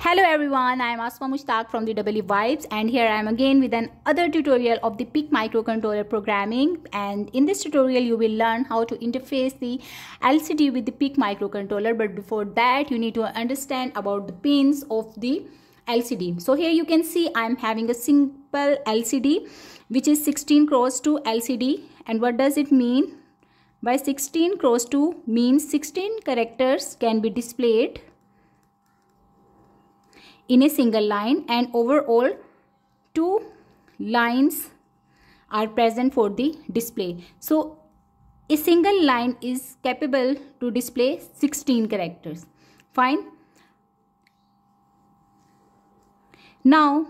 Hello everyone, I am Asma Mushtaq from the EE vibes, and here I am again with another tutorial of the PIC microcontroller programming. And in this tutorial you will learn how to interface the LCD with the PIC microcontroller, but before that you need to understand about the pins of the LCD. So here you can see I am having a simple LCD which is 16x2 LCD. And what does it mean? By 16x2 means 16 characters can be displayed in a single line, and overall 2 lines are present for the display. So a single line is capable to display 16 characters. Fine. Now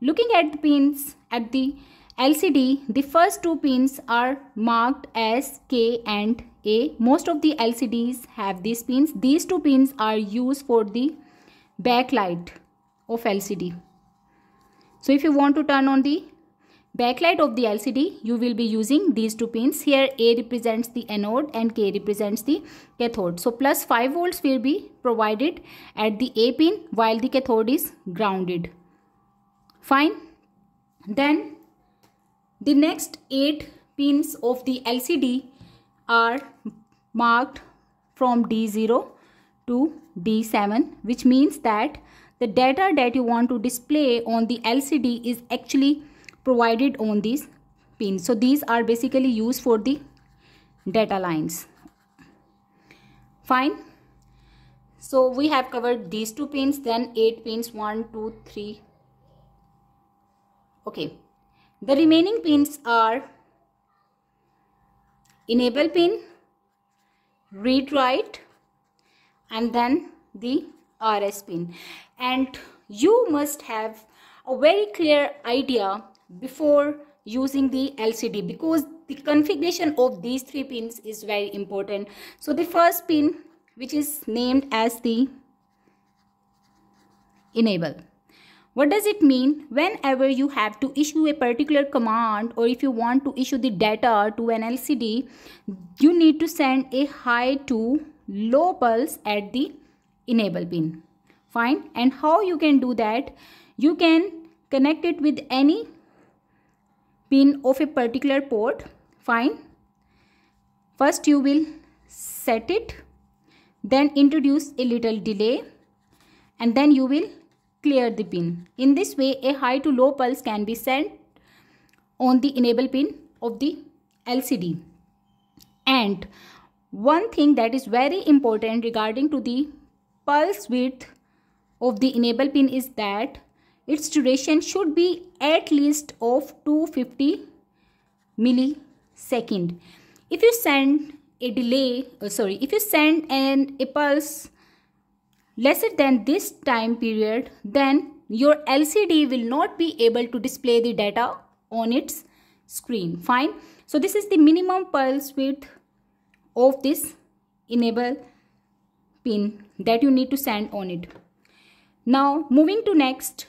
looking at the pins at the LCD, the first two pins are marked as K and A. Most of the LCDs have these pins. These two pins are used for the backlight of LCD. So if you want to turn on the backlight of the LCD, you will be using these two pins. Here A represents the anode and K represents the cathode. So plus 5 volts will be provided at the A pin while the cathode is grounded. Fine. Then the next 8 pins of the LCD are marked from D0 to D7, which means that the data that you want to display on the LCD is actually provided on these pins. So these are basically used for the data lines. Fine. So we have covered these two pins, then 8 pins, 1, 2, 3. Okay. The remaining pins are enable pin, read write, and then the RS pin. And you must have a very clear idea before using the LCD, because the configuration of these 3 pins is very important. So the first pin, which is named as the enable, what does it mean? Whenever you have to issue a particular command, or if you want to issue the data to an LCD, you need to send a high to low pulse at the enable pin. Fine. And how you can do that? You can connect it with any pin of a particular port. Fine. First you will set it, then introduce a little delay, and then you will clear the pin. In this way, a high to low pulse can be sent on the enable pin of the LCD. And one thing that is very important regarding to the pulse width of the enable pin is that its duration should be at least of 250 milliseconds. If you send a delay, if you send a pulse lesser than this time period, then your LCD will not be able to display the data on its screen. Fine. So this is the minimum pulse width of this enable pin that you need to send on it. Now moving to next,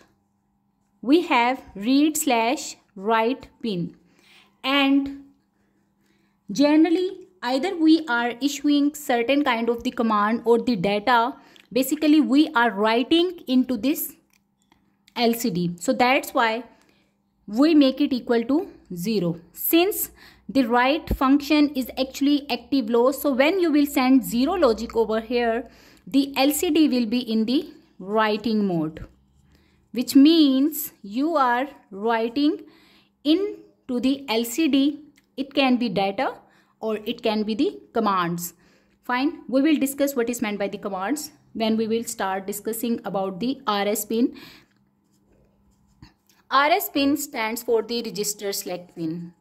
we have read slash write pin, and generally either we are issuing certain kind of the command or the data, basically we are writing into this LCD. So that's why we make it equal to 0, since the write function is actually active low. So when you will send 0 logic over here, the LCD will be in the writing mode, which means you are writing into the LCD. It can be data or it can be the commands. Fine. We will discuss what is meant by the commands when we will start discussing about the RS pin. RS pin stands for the register select pin.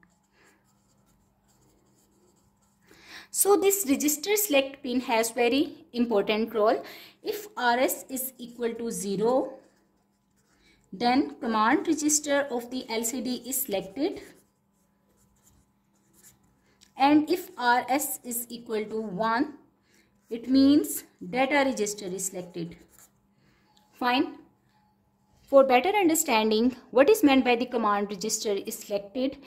So this register select pin has very important role. If RS is equal to 0, then command register of the LCD is selected. And if RS is equal to 1, it means data register is selected. Fine. For better understanding what is meant by the command register is selected,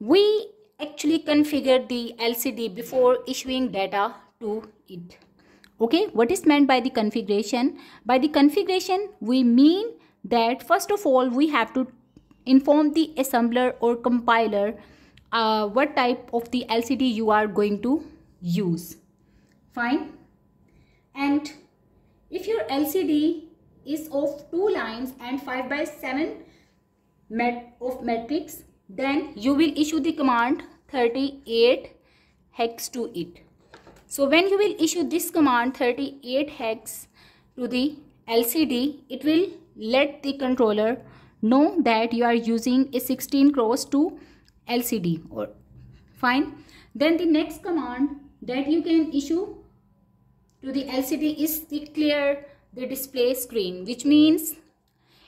we actually configure the LCD before issuing data to it Okay, what is meant by the configuration? By the configuration, we mean that first of all, we have to inform the assembler or compiler what type of the LCD you are going to use. Fine. And if your LCD is of 2 lines and 5 by 7 matrix, then you will issue the command 38 hex to it. So when you will issue this command 38 hex to the LCD, it will let the controller know that you are using a 16x2 LCD. Or fine. Then the next command that you can issue to the LCD is the clear the display screen, which means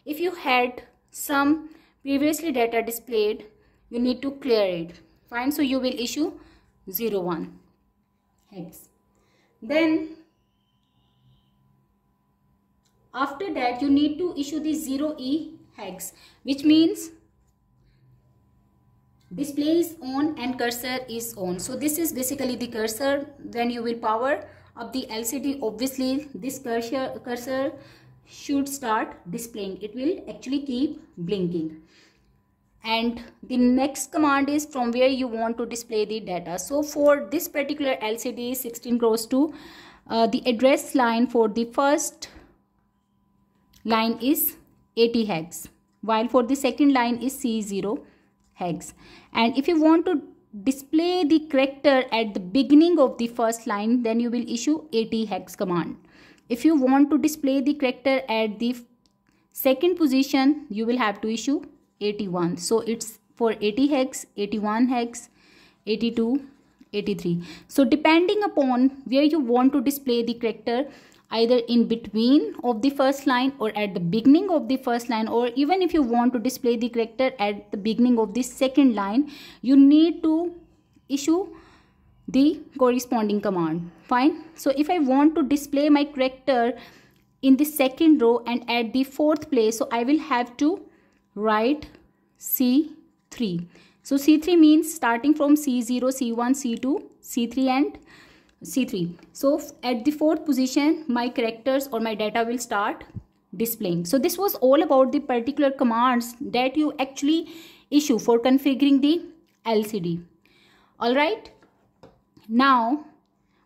if you had some previously data displayed, you need to clear it. Fine. So you will issue 01 hex. Then after that, you need to issue the 0E hex, which means display is on and cursor is on. So this is basically the cursor. When you will power up the LCD, obviously this cursor should start displaying. It will actually keep blinking. And the next command is from where you want to display the data. So for this particular LCD 16x2, the address line for the first line is 80 hex, while for the second line is C0 hex. And if you want to display the character at the beginning of the first line, then you will issue 80 hex command. If you want to display the character at the second position, you will have to issue 81. So it's for 80 hex, 81 hex, 82, 83. So depending upon where you want to display the character, either in between of the first line or at the beginning of the first line, or even if you want to display the character at the beginning of the second line, you need to issue the corresponding command. Fine. So if I want to display my character in the second row and at the fourth place, so I will have to write C3. So C3 means starting from C0, C1, C2, C3 and C3. So at the fourth position, my characters or my data will start displaying. So this was all about the particular commands that you actually issue for configuring the LCD. Alright. Now,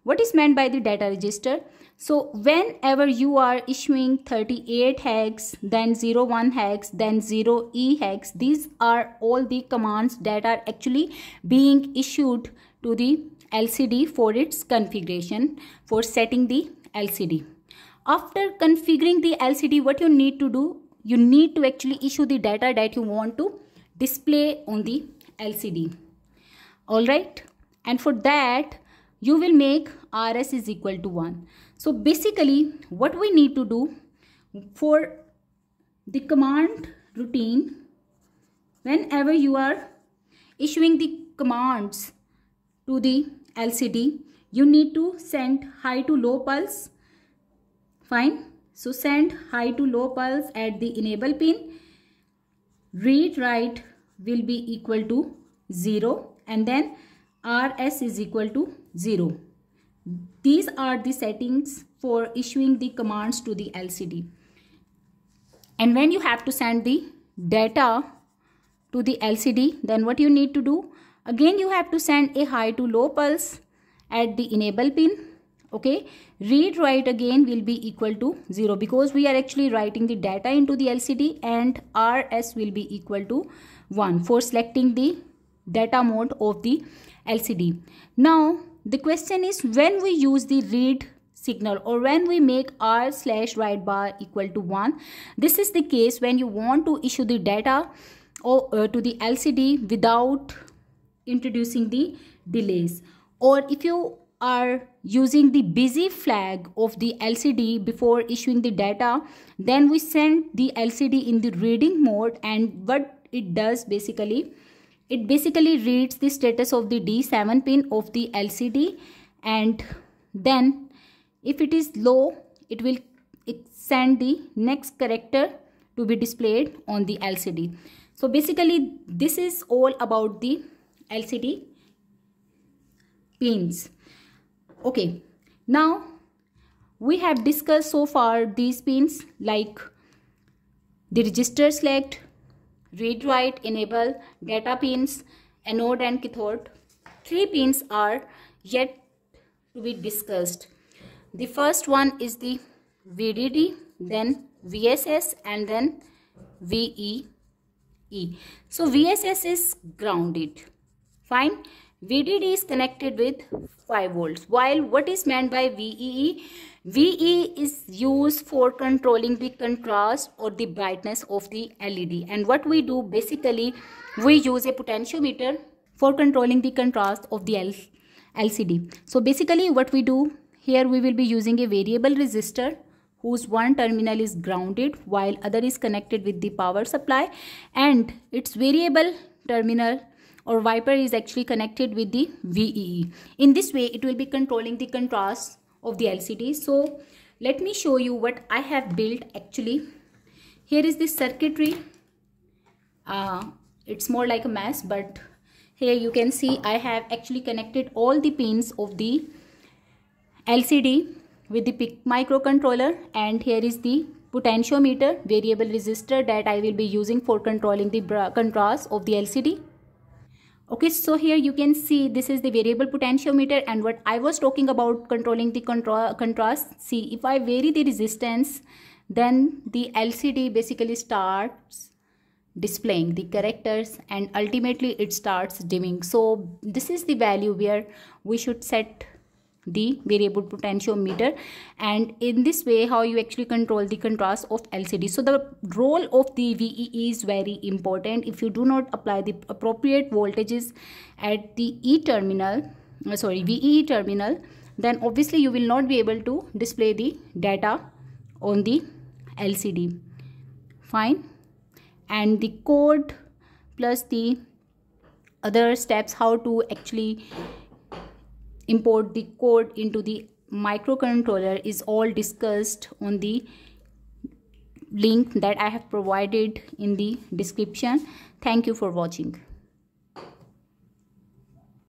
what is meant by the data register? So whenever you are issuing 38 hex, then 01 hex, then 0E hex, these are all the commands that are actually being issued to the LCD for its configuration, for setting the LCD. After configuring the LCD, what you need to do, you need to actually issue the data that you want to display on the LCD. Alright, and for that you will make RS is equal to 1. So basically what we need to do for the command routine, whenever you are issuing the commands to the LCD, you need to send high to low pulse. Fine. So send high to low pulse at the enable pin. Read write will be equal to 0 and then RS is equal to 0. These are the settings for issuing the commands to the LCD. And when you have to send the data to the LCD, then what you need to do? Again, you have to send a high to low pulse at the enable pin. Okay, read write again will be equal to 0 because we are actually writing the data into the LCD, and RS will be equal to 1 for selecting the data mode of the LCD. Now, the question is when we use the read signal or when we make R/write bar equal to 1. This is the case when you want to issue the data or to the LCD without introducing the delays, or if you are using the busy flag of the LCD before issuing the data, then we send the LCD in the reading mode, and what it does basically, it basically reads the status of the D7 pin of the LCD, and then if it is low, it will send the next character to be displayed on the LCD. So basically this is all about the LCD pins. Okay, now We have discussed so far these pins like the register select, read write, enable, data pins, anode and cathode. Three pins are yet to be discussed. The first one is the VDD, then VSS, and then VEE. So VSS is grounded. Fine. VDD is connected with 5 volts. While what is meant by VEE? VEE is used for controlling the contrast or the brightness of the LED. And what we do basically, we use a potentiometer for controlling the contrast of the LCD. So basically what we do here, we will be using a variable resistor whose one terminal is grounded while other is connected with the power supply, and its variable terminal or wiper is actually connected with the VEE. In this way, it will be controlling the contrast of the LCD. So let me show you what I have built actually. Here is the circuitry. It's more like a mess, but here you can see I have actually connected all the pins of the LCD with the PIC microcontroller, and here is the potentiometer, variable resistor that I will be using for controlling the contrast of the LCD. Okay, so here you can see this is the variable potentiometer, and what I was talking about controlling the contrast. See, if I vary the resistance, then the LCD basically starts displaying the characters and ultimately it starts dimming. So this is the value where we should set the variable potentiometer, and in this way how you actually control the contrast of LCD. So the role of the VEE is very important. If you do not apply the appropriate voltages at the VEE terminal, then obviously you will not be able to display the data on the LCD. Fine. And the code plus the other steps how to actually import the code into the microcontroller is all discussed on the link that I have provided in the description. Thank you for watching.